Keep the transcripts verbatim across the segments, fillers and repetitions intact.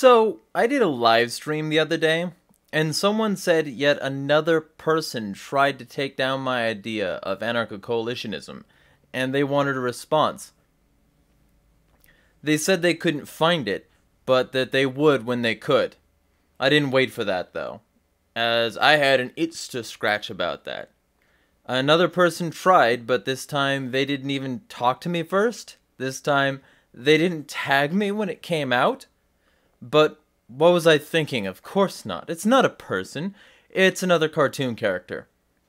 So, I did a live stream the other day, and someone said yet another person tried to take down my idea of anarcho-coalitionism, and they wanted a response. They said they couldn't find it, but that they would when they could. I didn't wait for that, though, as I had an itch to scratch about that. Another person tried, but this time they didn't even talk to me first. This time, they didn't tag me when it came out. But what was I thinking? Of course not. It's not a person. It's another cartoon character.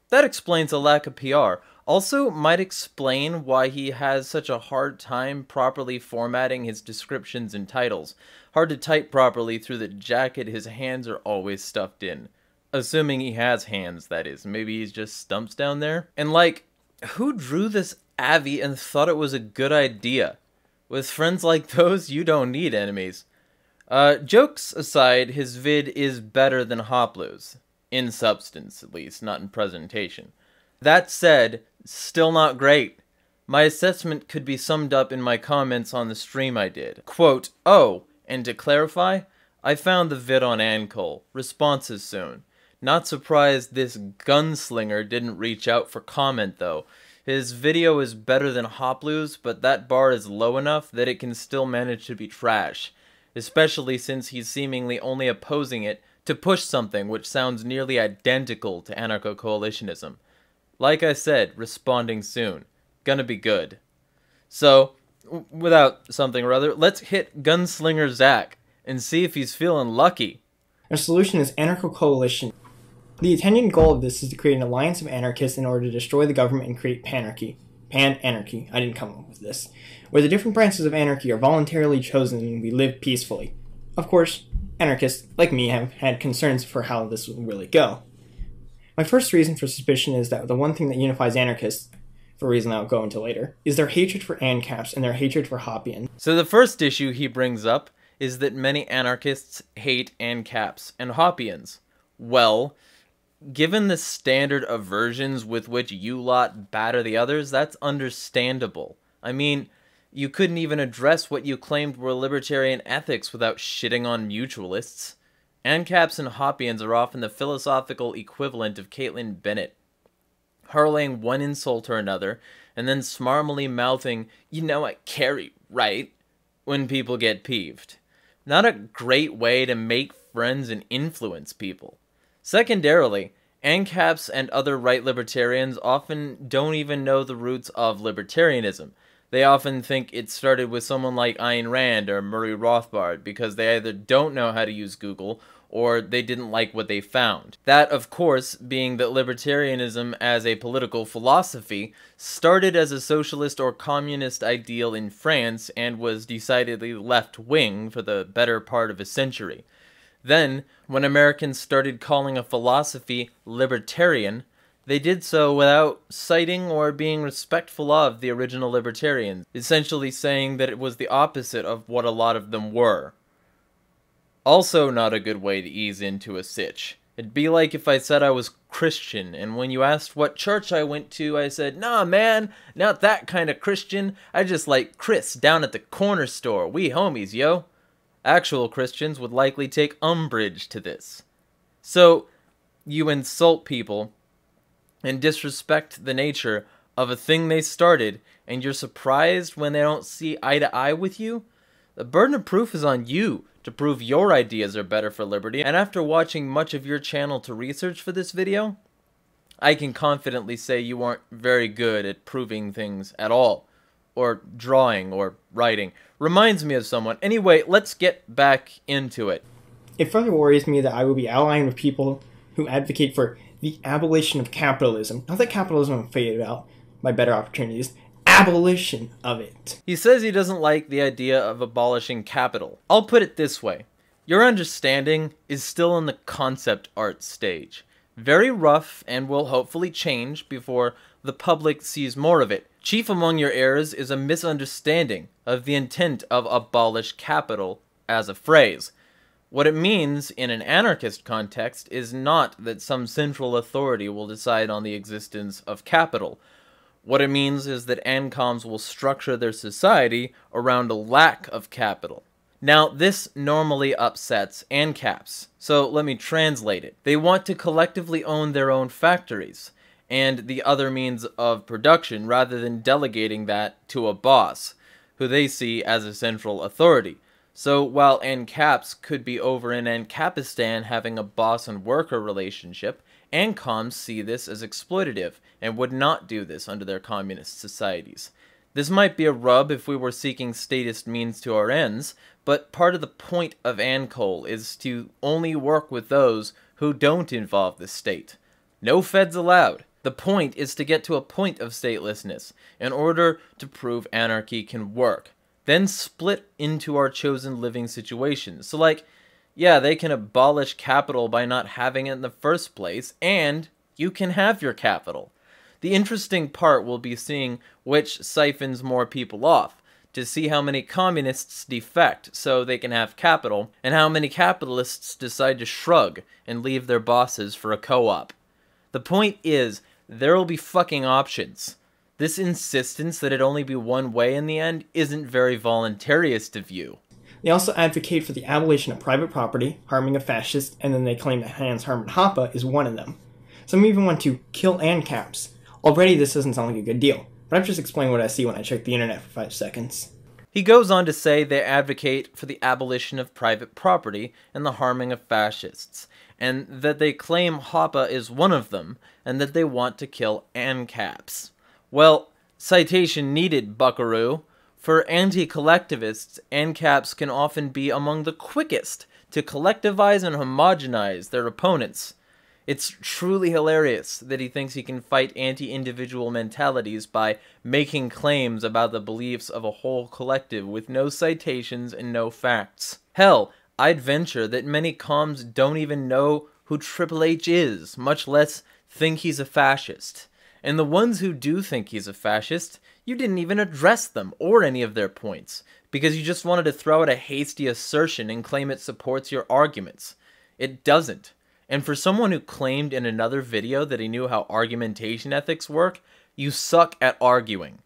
That explains a lack of P R. Also, might explain why he has such a hard time properly formatting his descriptions and titles. Hard to type properly through the jacket his hands are always stuffed in. Assuming he has hands, that is. Maybe he's just stumps down there. And like, who drew this avi and thought it was a good idea? With friends like those, you don't need enemies. Uh, jokes aside, his vid is better than Hoplu's. In substance, at least, not in presentation. That said, still not great. My assessment could be summed up in my comments on the stream I did. Quote, oh, and to clarify, I found the vid on ANCOL. Responses soon. Not surprised this gunslinger didn't reach out for comment, though. His video is better than Hoplu's, but that bar is low enough that it can still manage to be trash. Especially since he's seemingly only opposing it to push something which sounds nearly identical to anarcho-coalitionism. Like I said, responding soon. Gonna be good. So, w without something or other, let's hit Gunslinger Zach and see if he's feeling lucky. Our solution is anarcho-coalition. The attendant goal of this is to create an alliance of anarchists in order to destroy the government and create panarchy. Pan-anarchy, I didn't come up with this, where the different branches of anarchy are voluntarily chosen and we live peacefully. Of course, anarchists, like me, have had concerns for how this will really go. My first reason for suspicion is that the one thing that unifies anarchists, for a reason I'll go into later, is their hatred for ANCAPs and their hatred for Hoppians. So the first issue he brings up is that many anarchists hate ANCAPs and Hoppians. Well, given the standard aversions with which you lot batter the others, that's understandable. I mean, you couldn't even address what you claimed were libertarian ethics without shitting on mutualists. ANCAPs and Hoppians are often the philosophical equivalent of Caitlyn Bennett, hurling one insult or another, and then smarmily mouthing, you know I carry, right? When people get peeved. Not a great way to make friends and influence people. Secondarily, ANCAPs and other right libertarians often don't even know the roots of libertarianism. They often think it started with someone like Ayn Rand or Murray Rothbard because they either don't know how to use Google or they didn't like what they found. That, of course, being that libertarianism as a political philosophy started as a socialist or communist ideal in France and was decidedly left-wing for the better part of a century. Then, when Americans started calling a philosophy libertarian, they did so without citing or being respectful of the original libertarians, essentially saying that it was the opposite of what a lot of them were. Also not a good way to ease into a sitch. It'd be like if I said I was Christian, and when you asked what church I went to, I said, nah man, not that kind of Christian, I just like Chris down at the corner store, we homies, yo. Actual Christians would likely take umbrage to this. So, you insult people and disrespect the nature of a thing they started, and you're surprised when they don't see eye to eye with you? The burden of proof is on you to prove your ideas are better for liberty, and after watching much of your channel to research for this video, I can confidently say you aren't very good at proving things at all. Or drawing, or writing. Reminds me of someone. Anyway, let's get back into it. It further worries me that I will be allying with people who advocate for the abolition of capitalism. Not that capitalism will fade out by better opportunities. Abolition of it. He says he doesn't like the idea of abolishing capital. I'll put it this way. Your understanding is still in the concept art stage. Very rough and will hopefully change before the public sees more of it. Chief among your errors is a misunderstanding of the intent of abolish capital as a phrase. What it means in an anarchist context is not that some central authority will decide on the existence of capital. What it means is that ANCOMs will structure their society around a lack of capital. Now, this normally upsets ANCAPs, so let me translate it. They want to collectively own their own factories and the other means of production rather than delegating that to a boss, who they see as a central authority. So while ANCAPs could be over in Ancapistan having a boss and worker relationship, ANCOMs see this as exploitative and would not do this under their communist societies. This might be a rub if we were seeking statist means to our ends, but part of the point of ANCOL is to only work with those who don't involve the state. No feds allowed. The point is to get to a point of statelessness in order to prove anarchy can work, then split into our chosen living situations. So like, yeah, they can abolish capital by not having it in the first place, and you can have your capital. The interesting part will be seeing which siphons more people off, to see how many communists defect so they can have capital, and how many capitalists decide to shrug and leave their bosses for a co-op. The point is, there will be fucking options. This insistence that it only be one way in the end isn't very voluntarist of you. They also advocate for the abolition of private property, harming a fascist, and then they claim that Hans Hermann Hoppe is one of them. Some even want to kill ANCAPs. Already this doesn't sound like a good deal, but I've just explained what I see when I check the internet for five seconds. He goes on to say they advocate for the abolition of private property and the harming of fascists, and that they claim Hoppe is one of them, and that they want to kill ANCAPs. Well, citation needed, buckaroo. For anti-collectivists, ANCAPs can often be among the quickest to collectivize and homogenize their opponents. It's truly hilarious that he thinks he can fight anti-individual mentalities by making claims about the beliefs of a whole collective with no citations and no facts. Hell, I'd venture that many comms don't even know who Triple H is, much less think he's a fascist. And the ones who do think he's a fascist, you didn't even address them or any of their points, because you just wanted to throw out a hasty assertion and claim it supports your arguments. It doesn't. And for someone who claimed in another video that he knew how argumentation ethics work, you suck at arguing.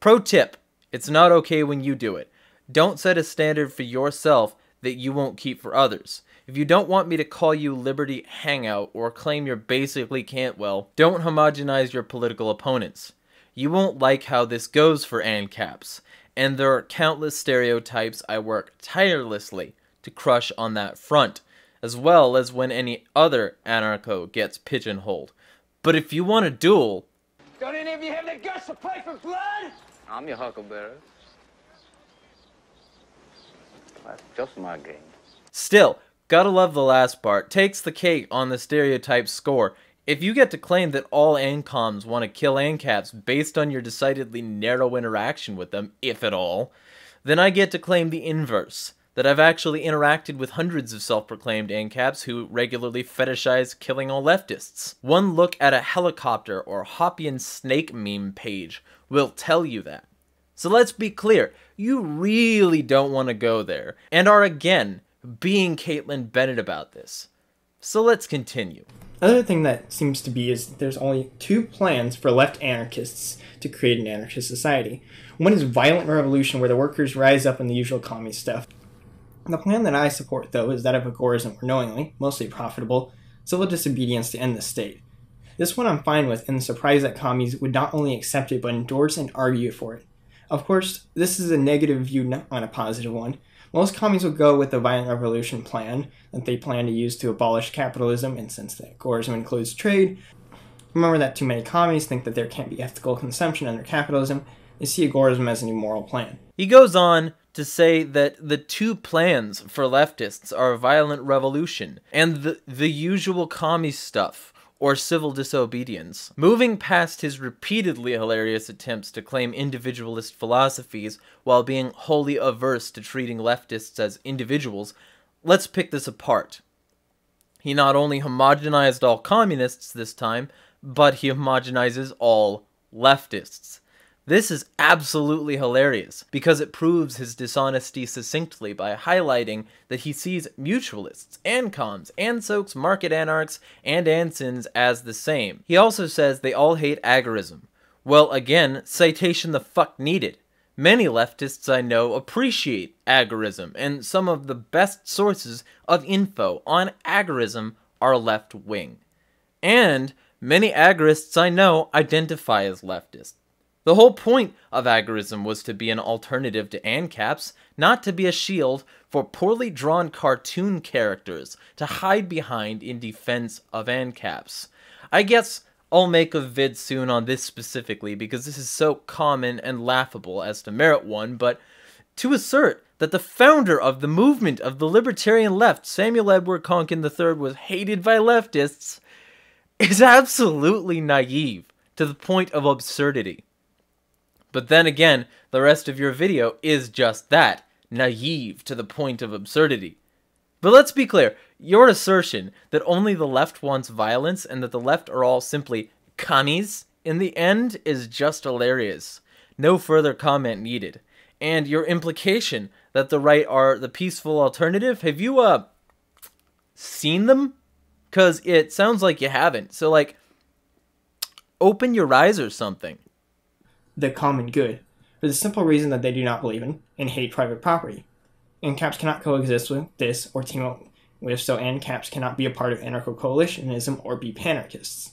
Pro tip, it's not okay when you do it. Don't set a standard for yourself that you won't keep for others. If you don't want me to call you Liberty Hangout or claim you're basically Cantwell, don't homogenize your political opponents. You won't like how this goes for ANCAPs, and there are countless stereotypes I work tirelessly to crush on that front, as well as when any other anarcho gets pigeonholed. But if you want a duel... Don't any of you have the guts to play for blood? I'm your huckleberry. That's just my game. Still, gotta love the last part. Takes the cake on the stereotype score. If you get to claim that all ANCOMs want to kill ANCAPs based on your decidedly narrow interaction with them, if at all, then I get to claim the inverse. That I've actually interacted with hundreds of self-proclaimed ANCAPs who regularly fetishize killing all leftists. One look at a helicopter or Hoppian snake meme page will tell you that. So let's be clear, you really don't want to go there, and are again being Caitlin Bennett about this. So let's continue. Another thing that seems to be is there's only two plans for left anarchists to create an anarchist society. One is violent revolution, where the workers rise up and the usual commie stuff. The plan that I support, though, is that of agorism, or knowingly, mostly profitable, civil disobedience to end the state. This one I'm fine with, and the surprise that commies would not only accept it, but endorse and argue for it. Of course, this is a negative view, not a positive one. Most commies will go with the violent revolution plan that they plan to use to abolish capitalism, and since the agorism includes trade, remember that too many commies think that there can't be ethical consumption under capitalism. They see agorism as an immoral plan. He goes on to say that the two plans for leftists are violent revolution and the, the usual commie stuff, or civil disobedience. Moving past his repeatedly hilarious attempts to claim individualist philosophies while being wholly averse to treating leftists as individuals, let's pick this apart. He not only homogenized all communists this time, but he homogenizes all leftists. This is absolutely hilarious, because it proves his dishonesty succinctly by highlighting that he sees mutualists, ANCOMs, ANSOCs, market anarchs, and ANSINs as the same. He also says they all hate agorism. Well, again, citation the fuck needed. Many leftists I know appreciate agorism, and some of the best sources of info on agorism are left-wing. And many agorists I know identify as leftist. The whole point of agorism was to be an alternative to ANCAPs, not to be a shield for poorly drawn cartoon characters to hide behind in defense of ANCAPs. I guess I'll make a vid soon on this specifically because this is so common and laughable as to merit one, but to assert that the founder of the movement of the libertarian left, Samuel Edward Konkin the third, was hated by leftists is absolutely naive to the point of absurdity. But then again, the rest of your video is just that, naive to the point of absurdity. But let's be clear, your assertion that only the left wants violence and that the left are all simply commies in the end is just hilarious. No further comment needed. And your implication that the right are the peaceful alternative, have you, uh, seen them? Because it sounds like you haven't. So, like, open your eyes or something. The common good, for the simple reason that they do not believe in and hate private property. ANCAPs cannot coexist with this or team up with, so ANCAPs cannot be a part of anarcho-coalitionism or be panarchists.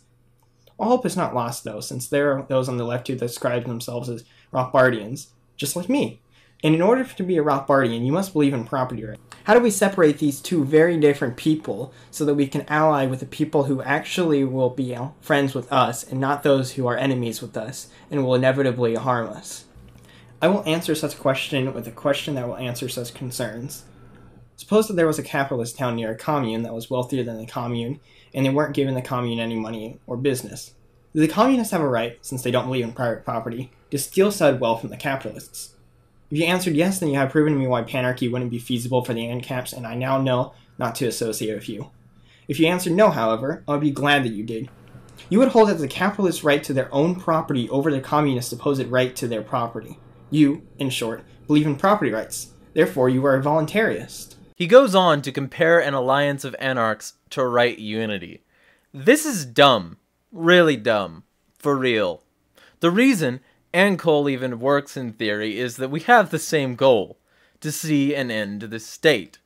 All hope is not lost, though, since there are those on the left who describe themselves as Rothbardians, just like me. And in order to be a Rothbardian, you must believe in property rights. How do we separate these two very different people so that we can ally with the people who actually will be friends with us and not those who are enemies with us and will inevitably harm us? I will answer such a question with a question that will answer such concerns. Suppose that there was a capitalist town near a commune that was wealthier than the commune, and they weren't giving the commune any money or business. Do the communists have a right, since they don't believe in private property, to steal said wealth from the capitalists? If you answered yes, then you have proven to me why panarchy wouldn't be feasible for the ANCAPs, and I now know not to associate with you. If you answered no, however, I would be glad that you did. You would hold that the capitalists' right to their own property over the communists' supposed right to their property. You, in short, believe in property rights. Therefore, you are a voluntarist. He goes on to compare an alliance of anarchs to right unity. This is dumb. Really dumb. For real. The reason ANCOL even works in theory is that we have the same goal, to see an end to the state.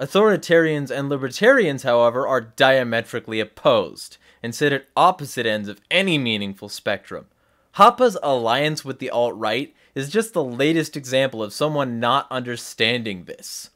Authoritarians and libertarians, however, are diametrically opposed, and sit at opposite ends of any meaningful spectrum. Hoppa's alliance with the alt-right is just the latest example of someone not understanding this.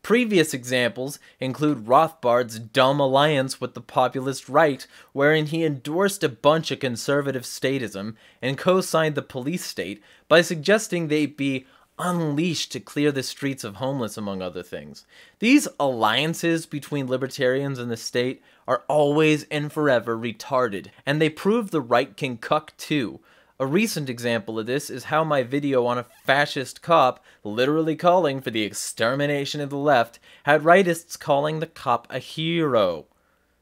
Previous examples include Rothbard's dumb alliance with the populist right, wherein he endorsed a bunch of conservative statism and co-signed the police state by suggesting they be unleashed to clear the streets of homeless, among other things. These alliances between libertarians and the state are always and forever retarded, and they prove the right can cuck too. A recent example of this is how my video on a fascist cop literally calling for the extermination of the left had rightists calling the cop a hero.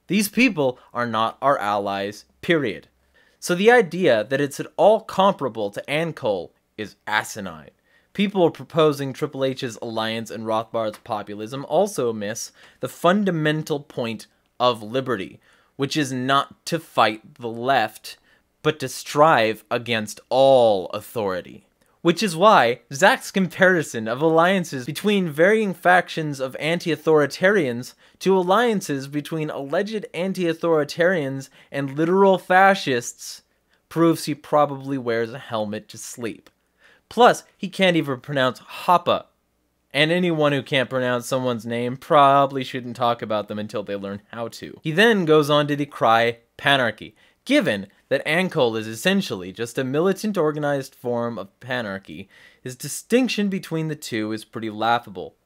These people are not our allies, period. So the idea that it's at all comparable to ANCOL is asinine. People proposing Triple H's alliance and Rothbard's populism also miss the fundamental point of liberty, which is not to fight the left, but to strive against all authority. Which is why Zach's comparison of alliances between varying factions of anti-authoritarians to alliances between alleged anti-authoritarians and literal fascists proves he probably wears a helmet to sleep. Plus, he can't even pronounce Hoppa, and anyone who can't pronounce someone's name probably shouldn't talk about them until they learn how to. He then goes on to decry panarchy, given that ANCOL is essentially just a militant organized form of panarchy. His distinction between the two is pretty laughable.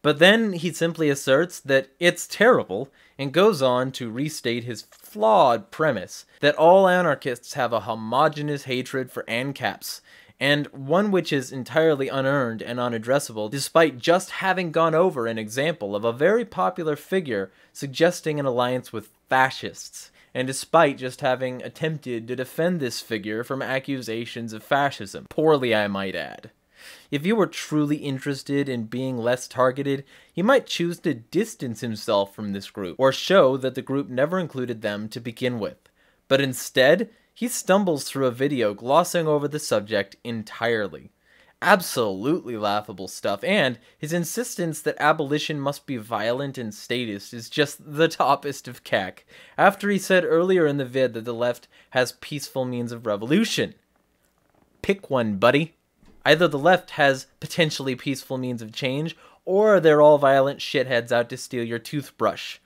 But then he simply asserts that it's terrible, and goes on to restate his flawed premise that all anarchists have a homogeneous hatred for ANCAPs, and one which is entirely unearned and unaddressable, despite just having gone over an example of a very popular figure suggesting an alliance with fascists, and despite just having attempted to defend this figure from accusations of fascism, poorly I might add. If you were truly interested in being less targeted, he might choose to distance himself from this group, or show that the group never included them to begin with. But instead, he stumbles through a video glossing over the subject entirely. Absolutely laughable stuff, and his insistence that abolition must be violent and statist is just the toppest of cack, after he said earlier in the vid that the left has peaceful means of revolution. Pick one, buddy. Either the left has potentially peaceful means of change, or they're all violent shitheads out to steal your toothbrush.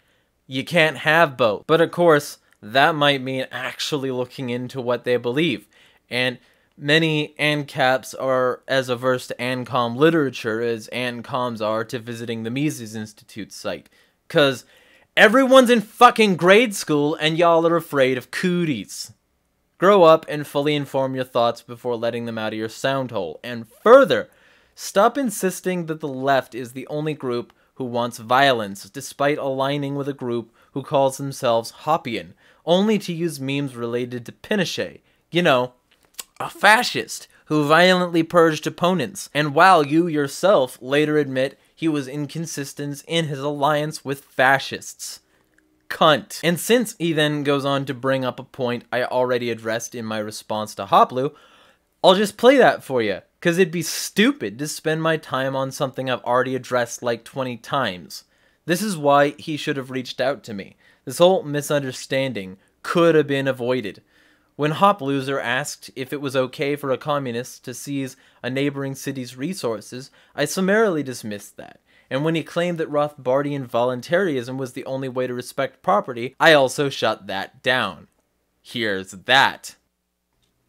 You can't have both. But of course, that might mean actually looking into what they believe, and many ANCAPs are as averse to ANCOM literature as ANCOMs are to visiting the Mises Institute site. Cause everyone's in fucking grade school and y'all are afraid of cooties. Grow up and fully inform your thoughts before letting them out of your sound hole. And further, stop insisting that the left is the only group who wants violence, despite aligning with a group who calls themselves Hoppian, only to use memes related to Pinochet. You know, a fascist who violently purged opponents, and while you yourself later admit he was inconsistent in his alliance with fascists. Cunt. And since he then goes on to bring up a point I already addressed in my response to Hoplu, I'll just play that for you, because it'd be stupid to spend my time on something I've already addressed like twenty times. This is why he should have reached out to me. This whole misunderstanding could have been avoided. When Hop Loser asked if it was okay for a communist to seize a neighboring city's resources, I summarily dismissed that. And when he claimed that Rothbardian voluntarism was the only way to respect property, I also shut that down. Here's that.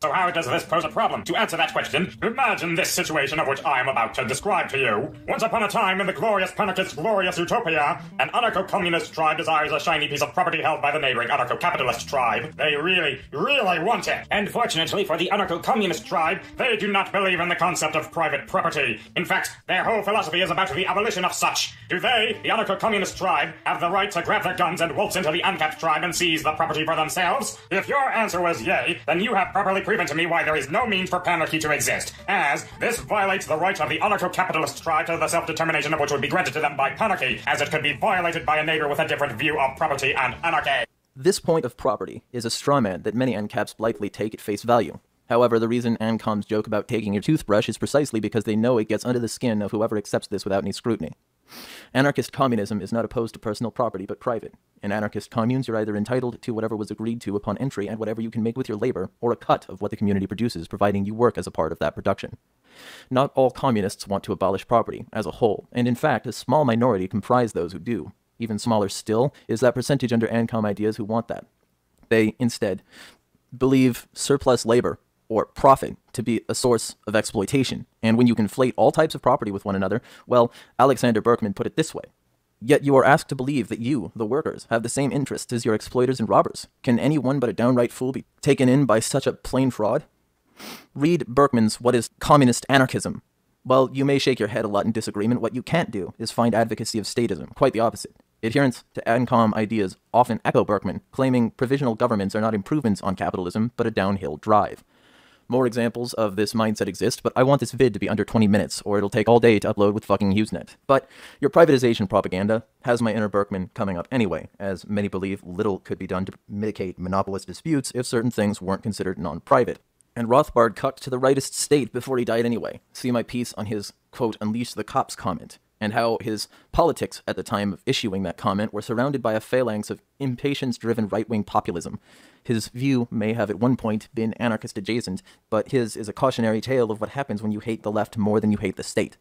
So how does this pose a problem? To answer that question, imagine this situation of which I am about to describe to you. Once upon a time in the glorious panarchist, glorious utopia, an anarcho-communist tribe desires a shiny piece of property held by the neighboring anarcho-capitalist tribe. They really, really want it. And fortunately for the anarcho-communist tribe, they do not believe in the concept of private property. In fact, their whole philosophy is about the abolition of such. Do they, the anarcho-communist tribe, have the right to grab their guns and waltz into the ANCAP tribe and seize the property for themselves? If your answer was yay, then you have properly proven to me why there is no means for panarchy to exist, as this violates the right of the anarcho-capitalist tribe to the self-determination of which would be granted to them by panarchy, as it could be violated by a neighbor with a different view of property and anarchy. This point of property is a straw man that many ANCAPs likely take at face value. However, the reason ANCOMs joke about taking your toothbrush is precisely because they know it gets under the skin of whoever accepts this without any scrutiny. Anarchist communism is not opposed to personal property, but private. In anarchist communes, you're either entitled to whatever was agreed to upon entry and whatever you can make with your labor, or a cut of what the community produces, providing you work as a part of that production. Not all communists want to abolish property as a whole, and in fact, a small minority comprise those who do. Even smaller still is that percentage under ANCOM ideas who want that. They, instead, believe surplus labor, or profit, to be a source of exploitation. And when you conflate all types of property with one another, well, Alexander Berkman put it this way. Yet you are asked to believe that you, the workers, have the same interests as your exploiters and robbers. Can any one but a downright fool be taken in by such a plain fraud? Read Berkman's What is Communist Anarchism? While you may shake your head a lot in disagreement, what you can't do is find advocacy of statism, quite the opposite. Adherents to ANCOM ideas often echo Berkman, claiming provisional governments are not improvements on capitalism, but a downhill drive. More examples of this mindset exist, but I want this vid to be under twenty minutes, or it'll take all day to upload with fucking Usenet. But your privatization propaganda has my inner Berkman coming up anyway, as many believe little could be done to mitigate monopolist disputes if certain things weren't considered non-private. And Rothbard cucked to the rightist state before he died anyway. See my piece on his, quote, "unleash the cops" comment, and how his politics at the time of issuing that comment were surrounded by a phalanx of impatience-driven right-wing populism. His view may have at one point been anarchist-adjacent, but his is a cautionary tale of what happens when you hate the left more than you hate the state.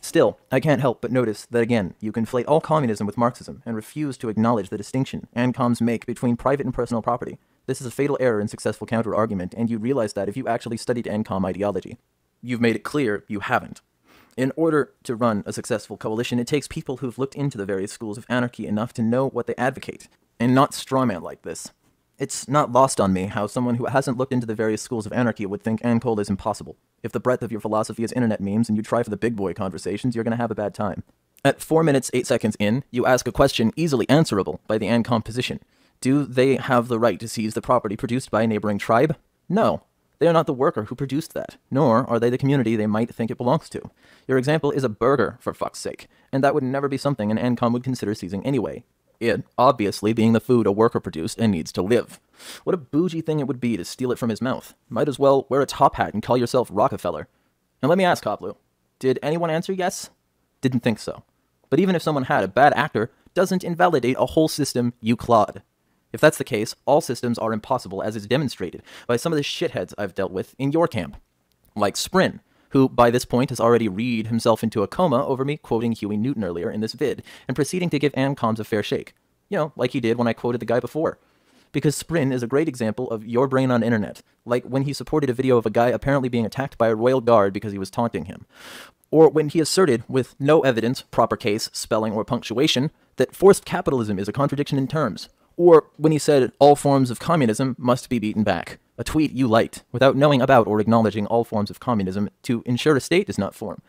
Still, I can't help but notice that again, you conflate all communism with Marxism and refuse to acknowledge the distinction ANCOMs make between private and personal property. This is a fatal error in successful counter-argument, and you realize that if you actually studied ANCOM ideology. You've made it clear you haven't. In order to run a successful coalition, it takes people who've looked into the various schools of anarchy enough to know what they advocate, and not strawman like this. It's not lost on me how someone who hasn't looked into the various schools of anarchy would think ANCOL is impossible. If the breadth of your philosophy is internet memes and you try for the big boy conversations, you're gonna have a bad time. At four minutes eight seconds in, you ask a question easily answerable by the ANCOM position. Do they have the right to seize the property produced by a neighboring tribe? No. They are not the worker who produced that, nor are they the community they might think it belongs to. Your example is a burger, for fuck's sake, and that would never be something an ANCOM would consider seizing anyway, it obviously being the food a worker produced and needs to live. What a bougie thing it would be to steal it from his mouth. Might as well wear a top hat and call yourself Rockefeller. And let me ask, Hoplu, did anyone answer yes? Didn't think so. But even if someone had, a bad actor doesn't invalidate a whole system you clawed. If that's the case, all systems are impossible, as is demonstrated by some of the shitheads I've dealt with in your camp. Like Sprynn, who by this point has already read himself into a coma over me quoting Huey Newton earlier in this vid, and proceeding to give ANCOMs a fair shake. You know, like he did when I quoted the guy before. Because Sprynn is a great example of your brain on internet, like when he supported a video of a guy apparently being attacked by a royal guard because he was taunting him. Or when he asserted, with no evidence, proper case, spelling, or punctuation, that forced capitalism is a contradiction in terms. Or when he said, all forms of communism must be beaten back. A tweet you liked, without knowing about or acknowledging all forms of communism to ensure a state does not form.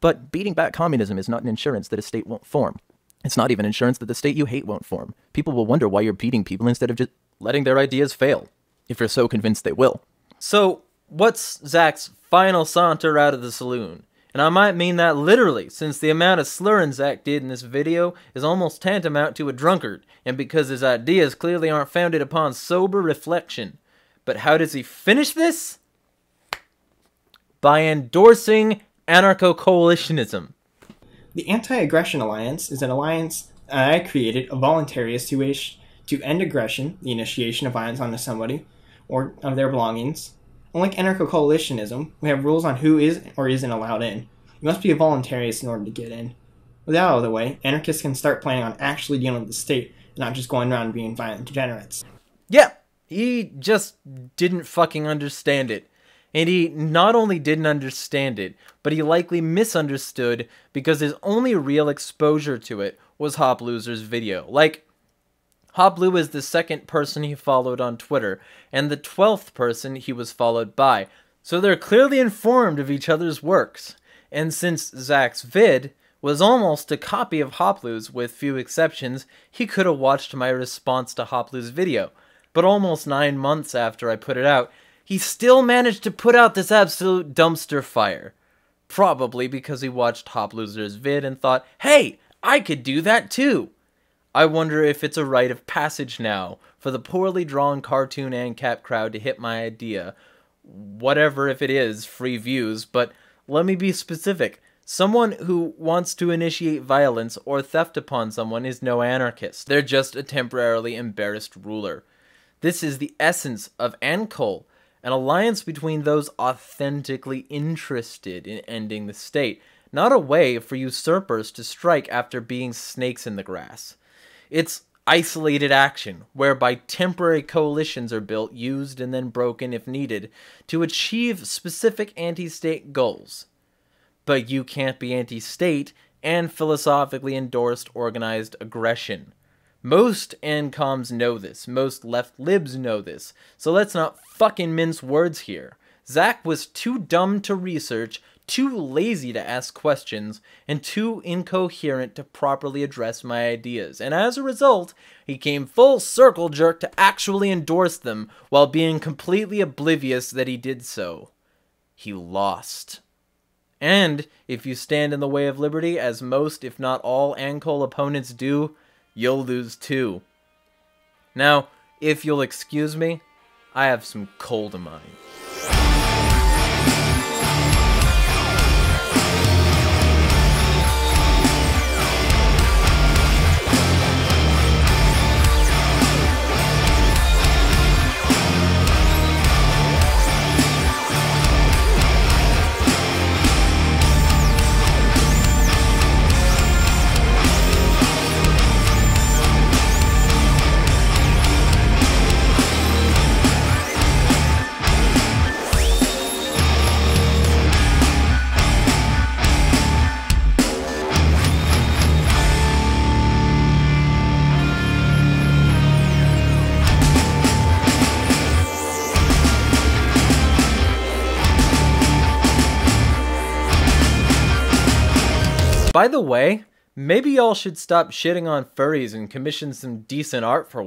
But beating back communism is not an insurance that a state won't form. It's not even insurance that the state you hate won't form. People will wonder why you're beating people instead of just letting their ideas fail, if you're so convinced they will. So, what's Zach's final saunter out of the saloon? And I might mean that literally, since the amount of slurring Zach did in this video is almost tantamount to a drunkard, and because his ideas clearly aren't founded upon sober reflection. But how does he finish this? By endorsing anarcho-coalitionism. The Anti-Aggression Alliance is an alliance I created of voluntarists who wish to end aggression, the initiation of violence onto somebody, or of their belongings. Unlike anarcho-coalitionism, we have rules on who is or isn't allowed in. You must be a voluntarist in order to get in. With that out of the way, anarchists can start planning on actually dealing with the state, and not just going around being violent degenerates. Yeah, he just didn't fucking understand it. And he not only didn't understand it, but he likely misunderstood because his only real exposure to it was Hoplu's video. Like, Hoplu is the second person he followed on Twitter, and the twelfth person he was followed by, so they're clearly informed of each other's works. And since Zach's vid was almost a copy of Hoplu's with few exceptions, he could have watched my response to Hoplu's video. But almost nine months after I put it out, he still managed to put out this absolute dumpster fire. Probably because he watched Hoplu's vid and thought, hey, I could do that too. I wonder if it's a rite of passage now for the poorly drawn cartoon ANCAP crowd to hit my idea. Whatever if it is, free views, but let me be specific. Someone who wants to initiate violence or theft upon someone is no anarchist. They're just a temporarily embarrassed ruler. This is the essence of ANCOL. An alliance between those authentically interested in ending the state, not a way for usurpers to strike after being snakes in the grass. It's isolated action, whereby temporary coalitions are built, used, and then broken if needed, to achieve specific anti-state goals. But you can't be anti-state and philosophically endorsed organized aggression. Most ANCOMs know this, most left libs know this, so let's not fucking mince words here. Zach was too dumb to research, too lazy to ask questions, and too incoherent to properly address my ideas, and as a result, he came full circle jerk to actually endorse them while being completely oblivious that he did so. He lost. And if you stand in the way of liberty, as most if not all ANCOL opponents do, you'll lose too. Now, if you'll excuse me, I have some coal to mine. By the way, maybe y'all should stop shitting on furries and commission some decent art for